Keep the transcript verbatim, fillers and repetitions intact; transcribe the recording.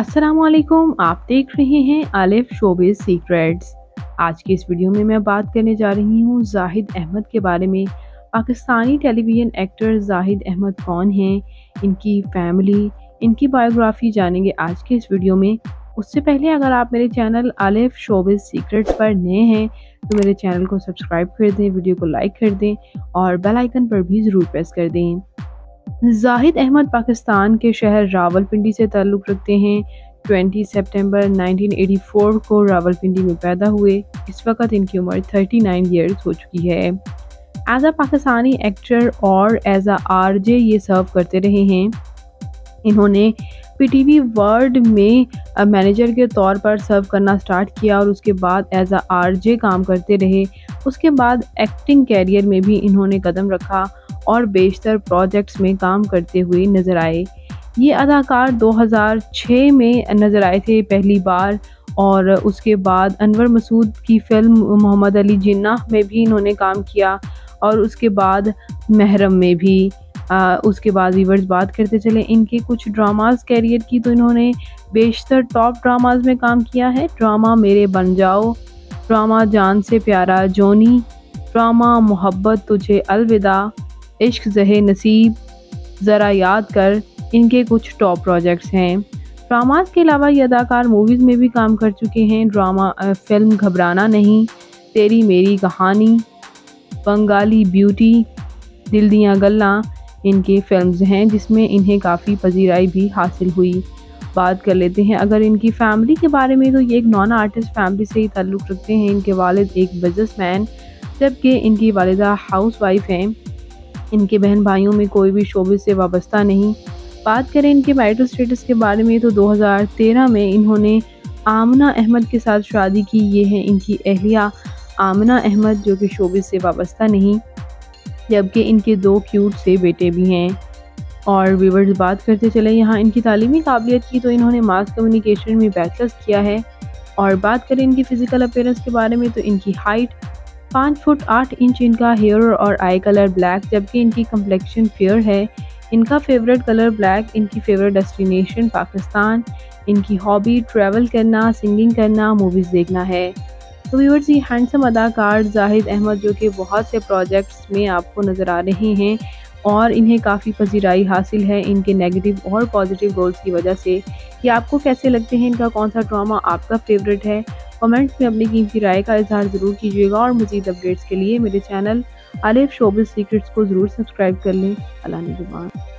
अस्सलामुअलैकुम, आप देख रहे हैं आलिफ शोबिज़ सीक्रेट्स। आज के इस वीडियो में मैं बात करने जा रही हूँ जाहिद अहमद के बारे में। पाकिस्तानी टेलीविज़न एक्टर जाहिद अहमद कौन हैं, इनकी फैमिली, इनकी बायोग्राफी जानेंगे आज के इस वीडियो में। उससे पहले अगर आप मेरे चैनल आलिफ शोबिज़ सीक्रेट्स पर नए हैं तो मेरे चैनल को सब्सक्राइब कर दें, वीडियो को लाइक कर दें और बेल आइकन पर भी ज़रूर प्रेस कर दें। जाहिद अहमद पाकिस्तान के शहर रावलपिंडी से ताल्लुक़ रखते हैं। बीस सितंबर उन्नीस सौ चौरासी को रावलपिंडी में पैदा हुए। इस वक्त इनकी उम्र उनतालीस इयर्स हो चुकी है। एज अ पाकिस्तानी एक्टर और एज अ आरजे ये सर्व करते रहे हैं। इन्होंने पीटीवी वर्ल्ड में मैनेजर के तौर पर सर्व करना स्टार्ट किया और उसके बाद एज अ आरजे काम करते रहे। उसके बाद एक्टिंग कैरियर में भी इन्होंने कदम रखा और बेशतर प्रोजेक्ट्स में काम करते हुए नज़र आए। ये अदाकार दो हज़ार छह में नज़र आए थे पहली बार और उसके बाद अनवर मसूद की फ़िल्म मोहम्मद अली जिन्ना में भी इन्होंने काम किया और उसके बाद महरम में भी। आ, उसके बाद व्यूअर्स बात करते चले इनके कुछ ड्रामास कैरियर की, तो इन्होंने बेशतर टॉप ड्रामास में काम किया है। ड्रामा मेरे बन जाओ, ड्रामा जान से प्यारा जोनी, ड्रामा मोहब्बत तुझे अलविदा, इश्क जहे नसीब, ज़रा याद कर, इनके कुछ टॉप प्रोजेक्ट्स हैं। ड्रामास के अलावा ये अदाकार मूवीज़ में भी काम कर चुके हैं। ड्रामा फिल्म घबराना नहीं, तेरी मेरी कहानी, बंगाली ब्यूटी, दिल दियाँ गल्ला इनके फिल्म्स हैं जिसमें इन्हें काफ़ी पजीराई भी हासिल हुई। बात कर लेते हैं अगर इनकी फैमिली के बारे में, तो ये एक नॉन आर्टिस्ट फैमिली से ही ताल्लुक़ रखते हैं। इनके वालिद एक बिजनेसमैन जबकि इनकी वालिदा हाउसवाइफ हैं। इनके बहन भाइयों में कोई भी शोबे से वाबस्ता नहीं। बात करें इनके मैरिटल स्टेटस के बारे में, तो दो हज़ार तेरह में इन्होंने आमना अहमद के साथ शादी की। ये हैं इनकी अहलिया आमना अहमद जो कि शोबे से वाबस्ता नहीं, जबकि इनके दो क्यूट से बेटे भी हैं। और व्यूअर्स बात करते चले यहाँ इनकी तालीमी काबिलियत की, तो इन्होंने मास कम्युनिकेशन में बैचलर्स किया है। और बात करें इनकी फ़िज़िकल अपीयरेंस के बारे में, तो इनकी हाइट पाँच फुट आठ इंच, इनका हेयर और आई कलर ब्लैक जबकि इनकी कम्प्लेक्शन फेयर है। इनका फेवरेट कलर ब्लैक, इनकी फेवरेट डेस्टिनेशन पाकिस्तान, इनकी हॉबी ट्रैवल करना, सिंगिंग करना, मूवीज़ देखना है। तो व्यूअर्स ये हैंडसम अदाकार जाहिद अहमद जो कि बहुत से प्रोजेक्ट्स में आपको नज़र आ रहे हैं और इन्हें काफ़ी पजीराई हासिल है। इनके नेगेटिव और पॉजिटिव रोल्स की वजह से कि आपको कैसे लगते हैं, इनका कौन सा ड्रामा आपका फेवरेट है, कमेंट्स में अपनी कीमती राय का इजहार ज़रूर कीजिएगा। और मज़ीद अपडेट्स के लिए मेरे चैनल आलिफ शोबिज़ सीक्रेट्स को ज़रूर सब्सक्राइब कर लें। अल्लाह ने जुबान।